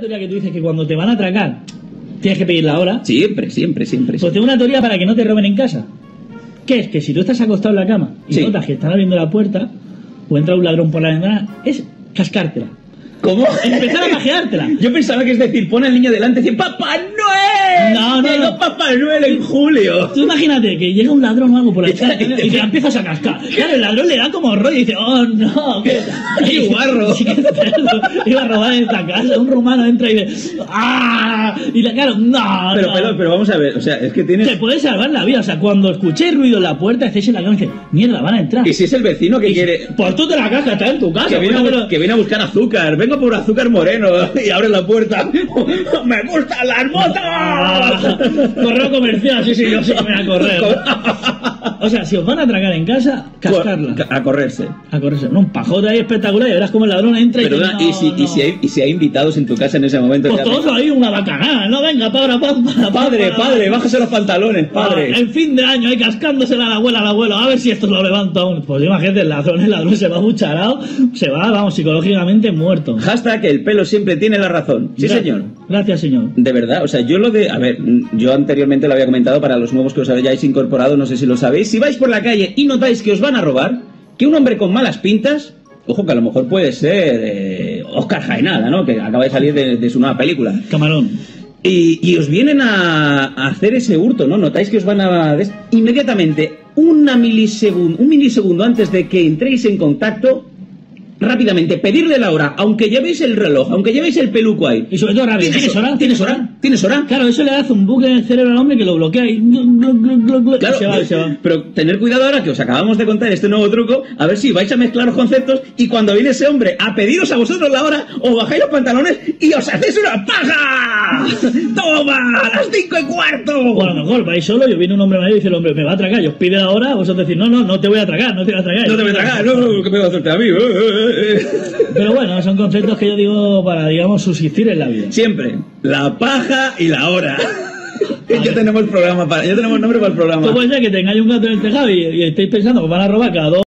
teoría que tú dices que cuando te van a atracar tienes que pedir la hora. Siempre. Pues tengo una teoría para que no te roben en casa. Que es que si tú estás acostado en la cama y notas que están abriendo la puerta o entra un ladrón por la ventana, es cascártela. ¿Cómo? Empezar a pajeártela. Yo pensaba que es decir, pon al niño delante y dice, ¡Papá Noel! No. Papá Noel en julio. Tú imagínate que llega un ladrón o algo por la cara y te la empiezas a cascar. Claro, el ladrón le da como rollo y dice, ¡oh no! ¡Qué guarro! Iba a robar esta casa. Un rumano entra y dice, ¡ah! Y la cara, ¡no! Pero vamos a ver, o sea, es que tienes... Te puedes salvar la vida, o sea, cuando escuchéis ruido en la puerta, estáis en la cama y dices, ¡mierda, van a entrar! Y si es el vecino que quiere... Pues tú te la cascas, está en tu casa. Que viene a buscar azúcar, ven por azúcar moreno y abre la puerta. ¡Me gustan las motos! Correo comercial, sí, yo sé que me voy a correr. O sea, si os van a atracar en casa, cascarla. A correrse. No, un pajote ahí espectacular y verás como el ladrón entra y... Perdona, te... ¿Y si hay invitados en tu casa en ese momento? Pues todos ahí una bacanada, ¿no? Venga, padre, bájese los pantalones, padre. En fin de año, ahí cascándosela a la abuela, al abuelo, a ver si esto lo levanta aún. Pues imagínate, el ladrón se va bucharado, se va, vamos, psicológicamente muerto. Hashtag el pelo siempre tiene la razón. Sí, gracias, señor. Gracias, señor. De verdad, o sea, yo lo de... A ver, yo anteriormente lo había comentado para los nuevos que os hayáis incorporado, no sé si lo sabéis. Si vais por la calle y notáis que os van a robar, que un hombre con malas pintas... Ojo, que a lo mejor puede ser Oscar Jaenada, ¿no? Que acaba de salir de su nueva película. Camarón. Y os vienen a hacer ese hurto, ¿no? Notáis que os van a... Inmediatamente, un milisegundo antes de que entréis en contacto... Rápidamente, pedirle la hora, aunque llevéis el reloj, aunque llevéis el peluco ahí. Y sobre todo rápido, ¿Tienes hora? Claro, eso le hace un bucle en el cerebro al hombre que lo bloquea y... Claro, se va. Pero tener cuidado ahora que os acabamos de contar este nuevo truco, a ver si vais a mezclar los conceptos y cuando viene ese hombre a pediros a vosotros la hora, os bajáis los pantalones y os hacéis una paja. ¡Toma! ¡A las 5:15! O a lo mejor vais solo y viene un hombre mayor y dice el hombre, me va a atracar, y os pide la hora, vosotros decís, no te voy a atracar, no, que me va a hacerte a mí. Pero bueno, son conceptos que yo digo para, digamos, subsistir en la vida. Siempre, la paja y la hora. Ya tenemos nombre para el programa. ¿Cómo es que tengáis un gato en el tejado y estáis pensando que van a robar cada dos?